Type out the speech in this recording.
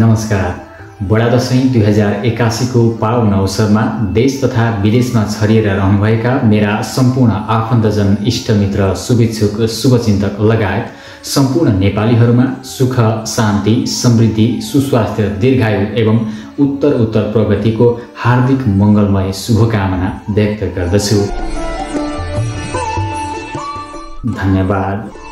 नमस्कार। बडा दशैं 2081 को पावन अवसरमा देश तथा विदेशमा छरिएर रहनुभएका मेरा सम्पूर्ण आफन्तजन, इष्टमित्र, शुभेच्छुक, शुभचिन्तक लगायत सम्पूर्ण नेपालीहरूमा सुख, शान्ति, समृद्धि, सुस्वास्थ्य, दीर्घायु एवं उत्तर प्रगतिको हार्दिक मङ्गलमय शुभकामना व्यक्त गर्दछु। धन्यवाद।